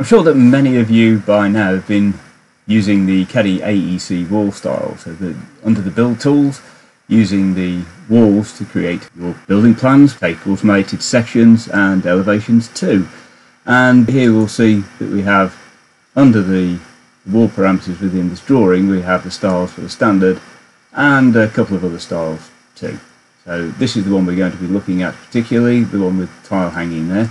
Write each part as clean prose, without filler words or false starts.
I'm sure that many of you by now have been using the Caddie AEC wall style, so under the build tools, using the walls to create your building plans, take automated sections and elevations too. And here we'll see that we have, under the wall parameters within this drawing, we have the styles for the standard and a couple of other styles too. So this is the one we're going to be looking at particularly, the one with tile hanging there.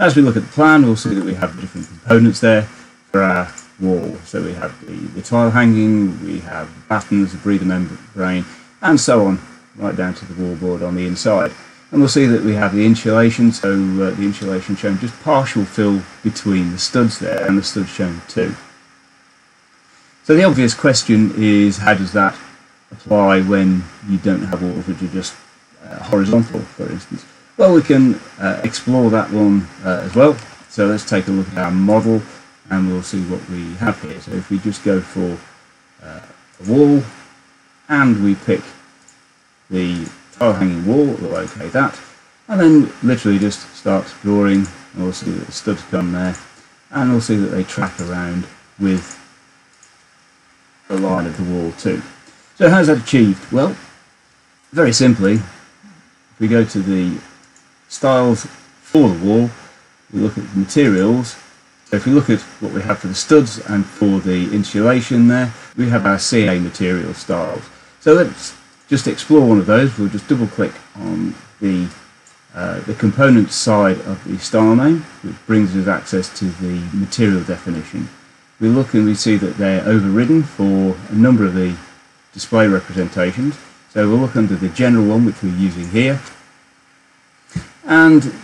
As we look at the plan, we'll see that we have different components there for our wall. So we have the tile hanging, we have battens, the breather membrane, and so on, right down to the wallboard on the inside. And we'll see that we have the insulation, so the insulation showing just partial fill between the studs there, and the studs shown too. So the obvious question is, how does that apply when you don't have walls which are just horizontal, for instance? Well, we can explore that one as well. So let's take a look at our model and we'll see what we have here. So if we just go for a wall, and we pick the tile hanging wall, we'll OK that, and then literally just start drawing, and we'll see that the studs come there, and we'll see that they track around with the line of the wall too. So how's that achieved? Well, very simply, if we go to the styles for the wall, we look at the materials. So if we look at what we have for the studs and for the insulation there, we have our CA material styles. So let's just explore one of those. We'll just double click on the component side of the style name, which brings us access to the material definition. We look and we see that they're overridden for a number of the display representations. So we'll look under the general one, which we're using here, and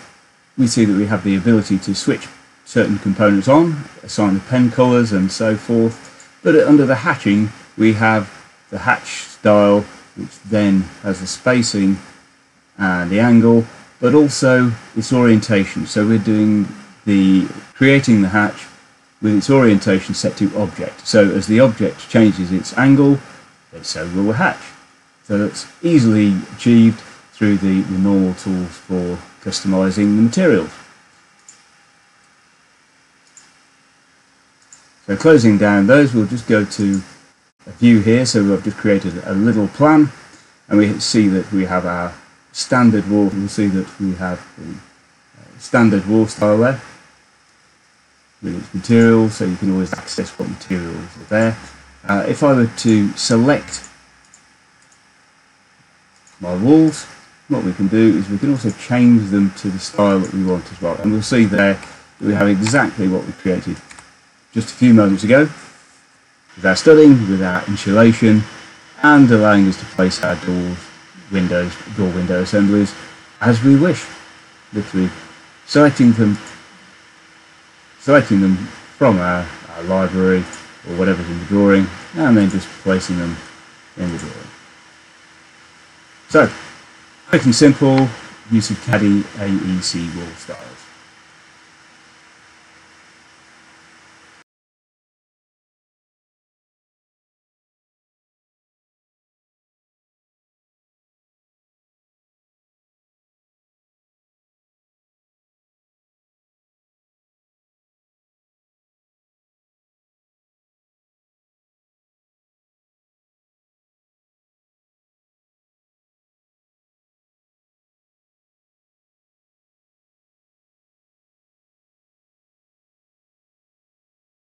we see that we have the ability to switch certain components on, assign the pen colours and so forth. But under the hatching, we have the hatch style, which then has the spacing and the angle, but also its orientation. So we're doing creating the hatch with its orientation set to object. So as the object changes its angle, then so will the hatch. So that's easily achieved through the normal tools for customising the materials. So closing down those, we'll just go to a view here. So we've just created a little plan, and we see that we have our standard wall. We'll see that we have the standard wall style there with its materials, so you can always access what materials are there. If I were to select my walls, what we can do is we can also change them to the style that we want as well. And we'll see there that we have exactly what we created just a few moments ago, with our studding, with our insulation, and allowing us to place our door window assemblies as we wish, literally selecting them from our library or whatever's in the drawing, and then just placing them in the drawing. So, quick and simple use of Caddie AEC wall styles.